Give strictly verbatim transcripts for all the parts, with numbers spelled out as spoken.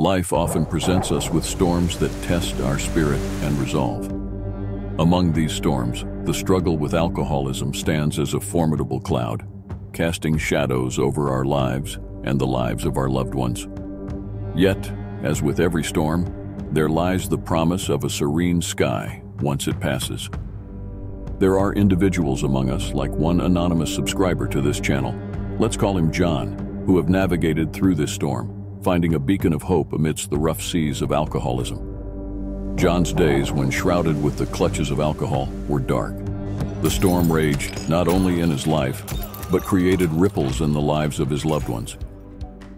Life often presents us with storms that test our spirit and resolve. Among these storms, the struggle with alcoholism stands as a formidable cloud, casting shadows over our lives and the lives of our loved ones. Yet, as with every storm, there lies the promise of a serene sky once it passes. There are individuals among us, like one anonymous subscriber to this channel, let's call him John, who have navigated through this storm, finding a beacon of hope amidst the rough seas of alcoholism. John's days, when shrouded with the clutches of alcohol, were dark. The storm raged not only in his life, but created ripples in the lives of his loved ones.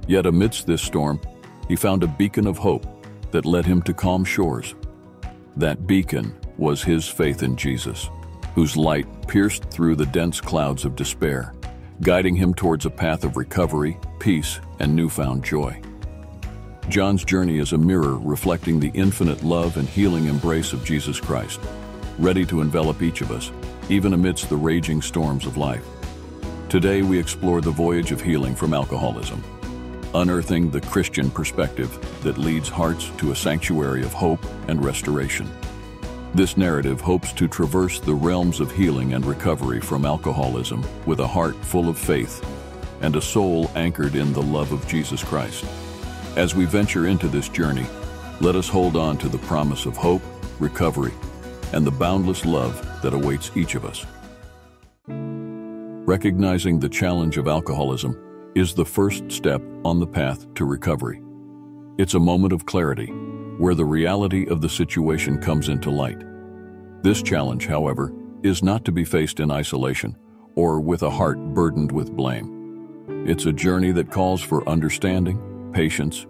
Yet amidst this storm, he found a beacon of hope that led him to calm shores. That beacon was his faith in Jesus, whose light pierced through the dense clouds of despair, guiding him towards a path of recovery, peace, and newfound joy. John's journey is a mirror reflecting the infinite love and healing embrace of Jesus Christ, ready to envelop each of us, even amidst the raging storms of life. Today we explore the voyage of healing from alcoholism, unearthing the Christian perspective that leads hearts to a sanctuary of hope and restoration. This narrative hopes to traverse the realms of healing and recovery from alcoholism with a heart full of faith and a soul anchored in the love of Jesus Christ. As we venture into this journey, let us hold on to the promise of hope, recovery, and the boundless love that awaits each of us. Recognizing the challenge of alcoholism is the first step on the path to recovery. It's a moment of clarity, where the reality of the situation comes into light. This challenge, however, is not to be faced in isolation or with a heart burdened with blame. It's a journey that calls for understanding, patience,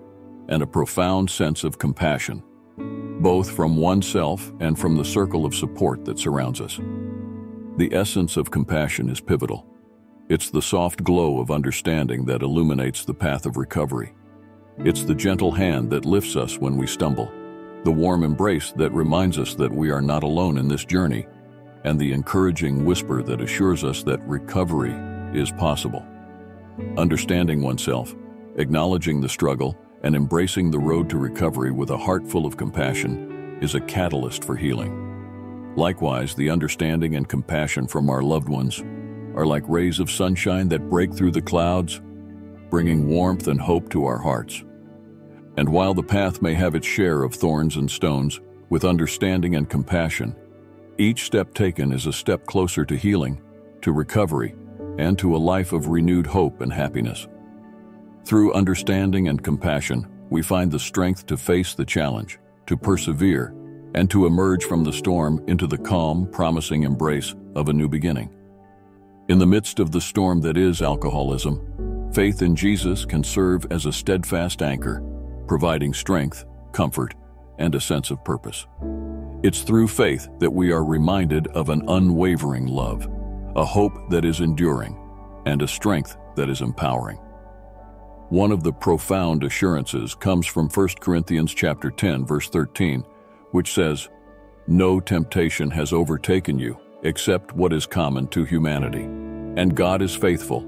and a profound sense of compassion, both from oneself and from the circle of support that surrounds us. The essence of compassion is pivotal. It's the soft glow of understanding that illuminates the path of recovery. It's the gentle hand that lifts us when we stumble, the warm embrace that reminds us that we are not alone in this journey, and the encouraging whisper that assures us that recovery is possible. Understanding oneself, acknowledging the struggle, and embracing the road to recovery with a heart full of compassion is a catalyst for healing. Likewise, the understanding and compassion from our loved ones are like rays of sunshine that break through the clouds, bringing warmth and hope to our hearts. And while the path may have its share of thorns and stones, with understanding and compassion, each step taken is a step closer to healing, to recovery, and to a life of renewed hope and happiness. Through understanding and compassion, we find the strength to face the challenge, to persevere, and to emerge from the storm into the calm, promising embrace of a new beginning. In the midst of the storm that is alcoholism, faith in Jesus can serve as a steadfast anchor, providing strength, comfort, and a sense of purpose. It's through faith that we are reminded of an unwavering love, a hope that is enduring, and a strength that is empowering. One of the profound assurances comes from First Corinthians chapter ten, verse thirteen, which says, "No temptation has overtaken you, except what is common to humanity. And God is faithful.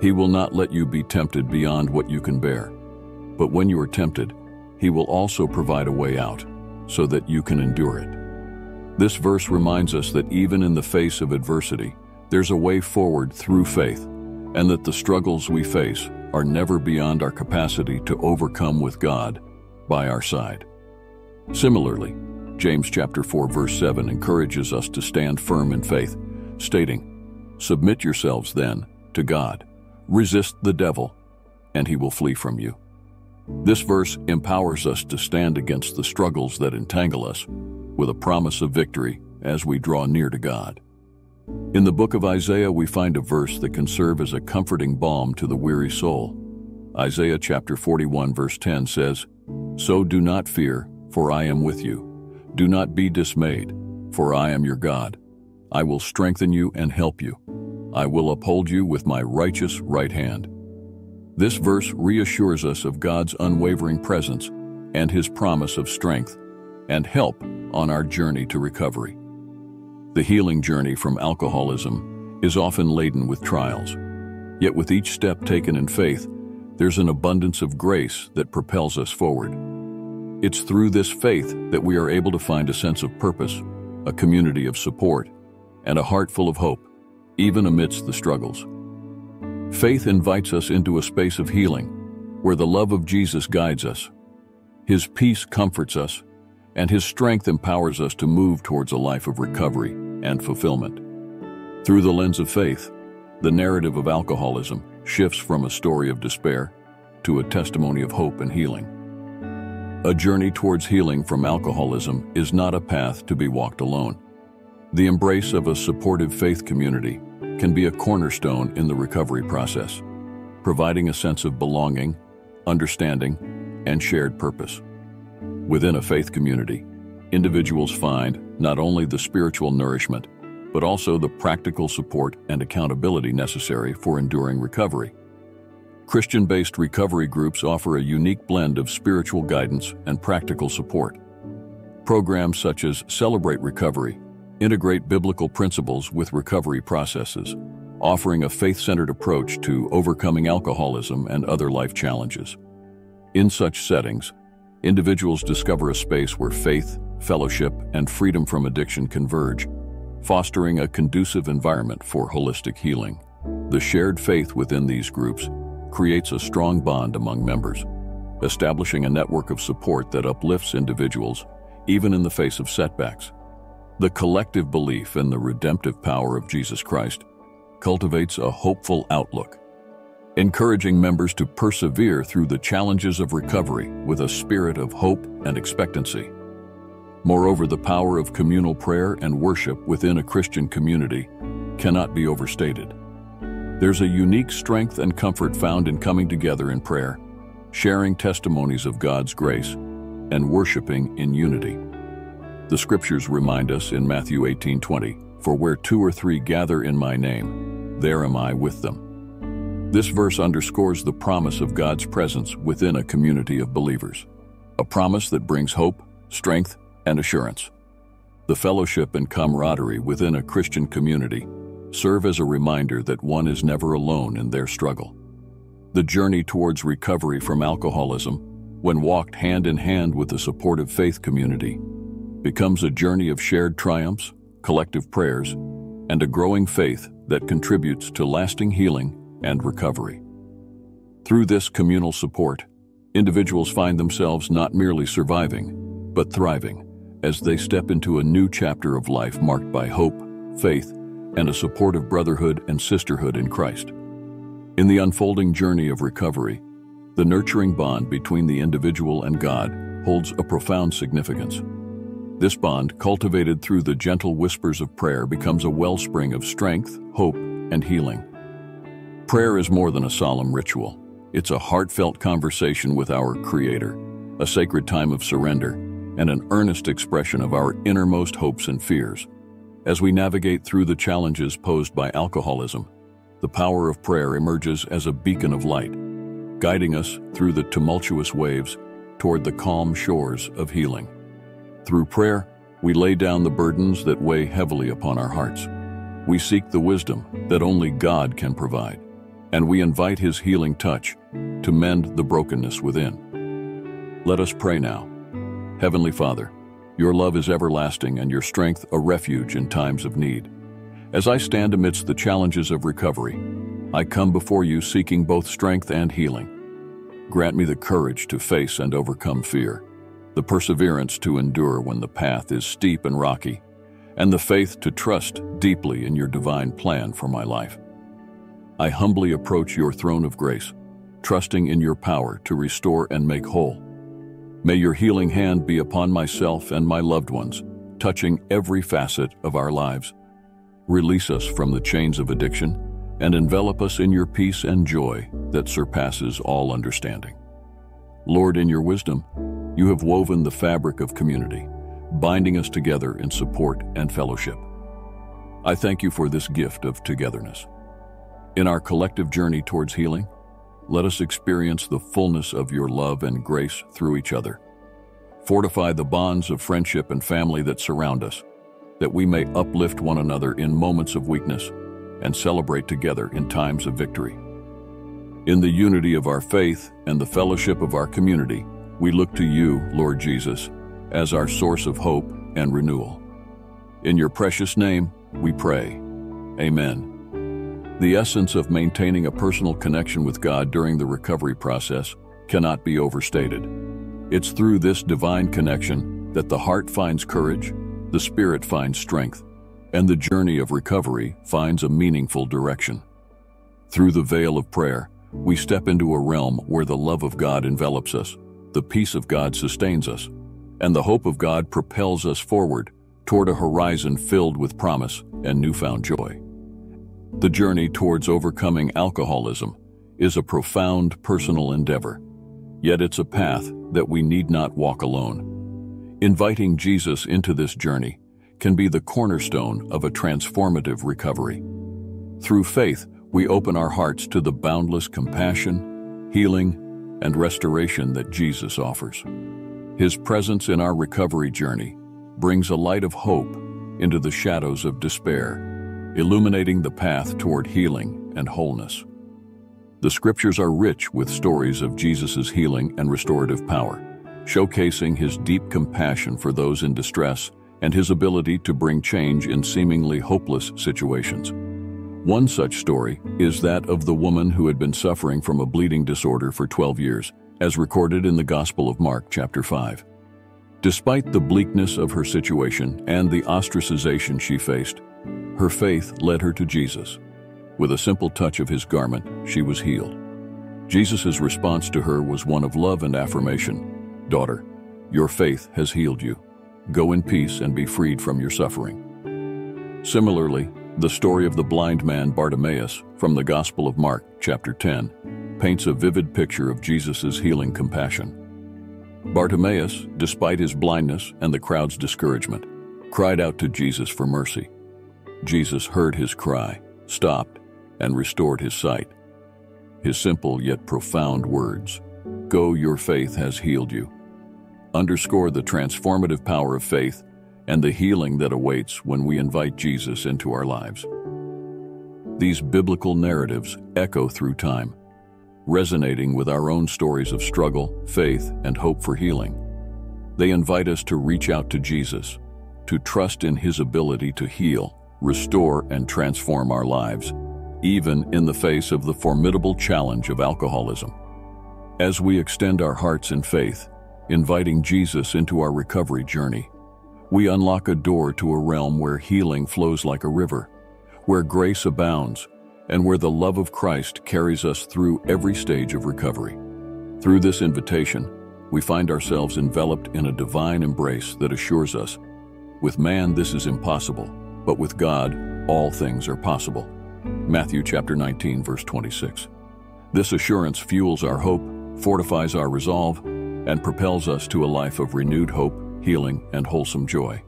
He will not let you be tempted beyond what you can bear. But when you are tempted, He will also provide a way out, so that you can endure it." This verse reminds us that even in the face of adversity, there's a way forward through faith, and that the struggles we face are never beyond our capacity to overcome with God by our side. Similarly, James chapter four verse seven encourages us to stand firm in faith, stating, "Submit yourselves then to God, resist the devil, and he will flee from you." This verse empowers us to stand against the struggles that entangle us with a promise of victory as we draw near to God. In the book of Isaiah, we find a verse that can serve as a comforting balm to the weary soul. Isaiah chapter forty-one verse ten says, "So do not fear, for I am with you. Do not be dismayed, for I am your God. I will strengthen you and help you. I will uphold you with my righteous right hand." This verse reassures us of God's unwavering presence and His promise of strength and help on our journey to recovery. The healing journey from alcoholism is often laden with trials. Yet with each step taken in faith, there's an abundance of grace that propels us forward. It's through this faith that we are able to find a sense of purpose, a community of support, and a heart full of hope, even amidst the struggles. Faith invites us into a space of healing, where the love of Jesus guides us. His peace comforts us, and His strength empowers us to move towards a life of recovery and fulfillment. Through the lens of faith, the narrative of alcoholism shifts from a story of despair to a testimony of hope and healing. A journey towards healing from alcoholism is not a path to be walked alone. The embrace of a supportive faith community can be a cornerstone in the recovery process, providing a sense of belonging, understanding, and shared purpose. Within a faith community, individuals find not only the spiritual nourishment, but also the practical support and accountability necessary for enduring recovery. Christian-based recovery groups offer a unique blend of spiritual guidance and practical support. Programs such as Celebrate Recovery integrate biblical principles with recovery processes, offering a faith-centered approach to overcoming alcoholism and other life challenges. In such settings, individuals discover a space where faith, fellowship, and freedom from addiction converge, fostering a conducive environment for holistic healing. The shared faith within these groups creates a strong bond among members, establishing a network of support that uplifts individuals, even in the face of setbacks. The collective belief in the redemptive power of Jesus Christ cultivates a hopeful outlook, encouraging members to persevere through the challenges of recovery with a spirit of hope and expectancy. Moreover, the power of communal prayer and worship within a Christian community cannot be overstated. There's a unique strength and comfort found in coming together in prayer, sharing testimonies of God's grace, and worshiping in unity. The scriptures remind us in Matthew eighteen twenty, "For where two or three gather in my name, there am I with them." This verse underscores the promise of God's presence within a community of believers, a promise that brings hope, strength, and assurance. The fellowship and camaraderie within a Christian community serve as a reminder that one is never alone in their struggle. The journey towards recovery from alcoholism, when walked hand in hand with a supportive faith community, becomes a journey of shared triumphs, collective prayers, and a growing faith that contributes to lasting healing and recovery. Through this communal support, individuals find themselves not merely surviving, but thriving as they step into a new chapter of life marked by hope, faith, and a supportive brotherhood and sisterhood in Christ. In the unfolding journey of recovery, the nurturing bond between the individual and God holds a profound significance. This bond, cultivated through the gentle whispers of prayer, becomes a wellspring of strength, hope, and healing. Prayer is more than a solemn ritual. It's a heartfelt conversation with our Creator, a sacred time of surrender, and an earnest expression of our innermost hopes and fears. As we navigate through the challenges posed by alcoholism, the power of prayer emerges as a beacon of light, guiding us through the tumultuous waves toward the calm shores of healing. Through prayer, we lay down the burdens that weigh heavily upon our hearts. We seek the wisdom that only God can provide, and we invite His healing touch to mend the brokenness within. Let us pray now. Heavenly Father, Your love is everlasting and Your strength a refuge in times of need. As I stand amidst the challenges of recovery, I come before You seeking both strength and healing. Grant me the courage to face and overcome fear, the perseverance to endure when the path is steep and rocky, and the faith to trust deeply in Your divine plan for my life. I humbly approach Your throne of grace, trusting in Your power to restore and make whole. May Your healing hand be upon myself and my loved ones, touching every facet of our lives. Release us from the chains of addiction and envelop us in Your peace and joy that surpasses all understanding. Lord, in Your wisdom, You have woven the fabric of community, binding us together in support and fellowship. I thank You for this gift of togetherness. In our collective journey towards healing, let us experience the fullness of Your love and grace through each other. Fortify the bonds of friendship and family that surround us, that we may uplift one another in moments of weakness and celebrate together in times of victory. In the unity of our faith and the fellowship of our community, we look to you, Lord Jesus, as our source of hope and renewal. In your precious name, we pray. Amen. The essence of maintaining a personal connection with God during the recovery process cannot be overstated. It's through this divine connection that the heart finds courage, the spirit finds strength, and the journey of recovery finds a meaningful direction. Through the veil of prayer, we step into a realm where the love of God envelops us, the peace of God sustains us, and the hope of God propels us forward toward a horizon filled with promise and newfound joy. The journey towards overcoming alcoholism is a profound personal endeavor, yet it's a path that we need not walk alone. Inviting Jesus into this journey can be the cornerstone of a transformative recovery. Through faith, we open our hearts to the boundless compassion, healing, and restoration that Jesus offers. His presence in our recovery journey brings a light of hope into the shadows of despair, illuminating the path toward healing and wholeness. The scriptures are rich with stories of Jesus' healing and restorative power, showcasing his deep compassion for those in distress and his ability to bring change in seemingly hopeless situations. One such story is that of the woman who had been suffering from a bleeding disorder for twelve years, as recorded in the Gospel of Mark, chapter five. Despite the bleakness of her situation and the ostracization she faced, her faith led her to Jesus. With a simple touch of his garment, she was healed. Jesus' response to her was one of love and affirmation. "Daughter, your faith has healed you. Go in peace and be freed from your suffering." Similarly, the story of the blind man Bartimaeus from the Gospel of Mark, chapter ten, paints a vivid picture of Jesus' healing compassion. Bartimaeus, despite his blindness and the crowd's discouragement, cried out to Jesus for mercy. Jesus heard his cry, stopped, and restored his sight. His simple yet profound words, "Go, your faith has healed you," underscore the transformative power of faith and the healing that awaits when we invite Jesus into our lives. These biblical narratives echo through time, resonating with our own stories of struggle, faith, and hope for healing. They invite us to reach out to Jesus, to trust in his ability to heal, restore, and transform our lives, even in the face of the formidable challenge of alcoholism. As we extend our hearts in faith, inviting Jesus into our recovery journey, we unlock a door to a realm where healing flows like a river, where grace abounds, and where the love of Christ carries us through every stage of recovery. Through this invitation, we find ourselves enveloped in a divine embrace that assures us, with man this is impossible, but with God all things are possible. Matthew chapter nineteen, verse twenty-six. This assurance fuels our hope, fortifies our resolve, and propels us to a life of renewed hope, healing, and wholesome joy.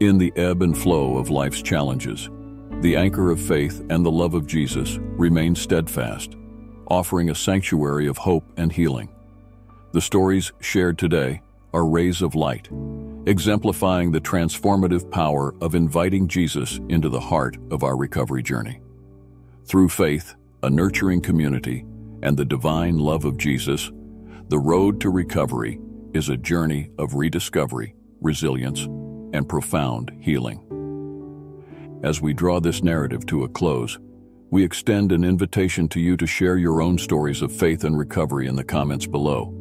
In the ebb and flow of life's challenges, the anchor of faith and the love of Jesus remain steadfast, offering a sanctuary of hope and healing. The stories shared today are rays of light, exemplifying the transformative power of inviting Jesus into the heart of our recovery journey. Through faith, a nurturing community, and the divine love of Jesus, the road to recovery is a journey of rediscovery, resilience, and profound healing. As we draw this narrative to a close, we extend an invitation to you to share your own stories of faith and recovery in the comments below.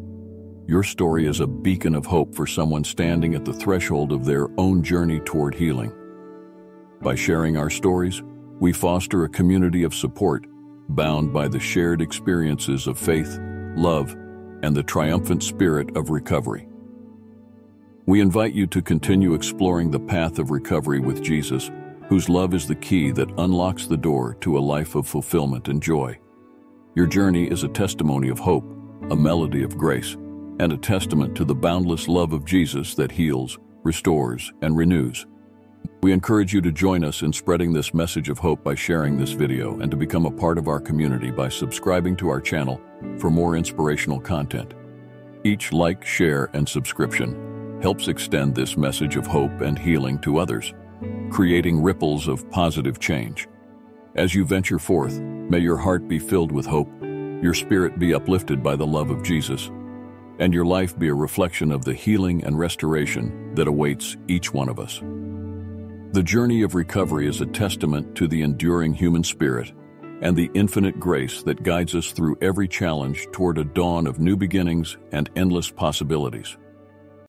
Your story is a beacon of hope for someone standing at the threshold of their own journey toward healing. By sharing our stories, we foster a community of support, bound by the shared experiences of faith, love, and the triumphant spirit of recovery. We invite you to continue exploring the path of recovery with Jesus, whose love is the key that unlocks the door to a life of fulfillment and joy. Your journey is a testimony of hope, a melody of grace, and a testament to the boundless love of Jesus that heals, restores, and renews. We encourage you to join us in spreading this message of hope by sharing this video and to become a part of our community by subscribing to our channel for more inspirational content. Each like, share, and subscription helps extend this message of hope and healing to others, creating ripples of positive change. As you venture forth, may your heart be filled with hope, your spirit be uplifted by the love of Jesus, and your life be a reflection of the healing and restoration that awaits each one of us. The journey of recovery is a testament to the enduring human spirit and the infinite grace that guides us through every challenge toward a dawn of new beginnings and endless possibilities.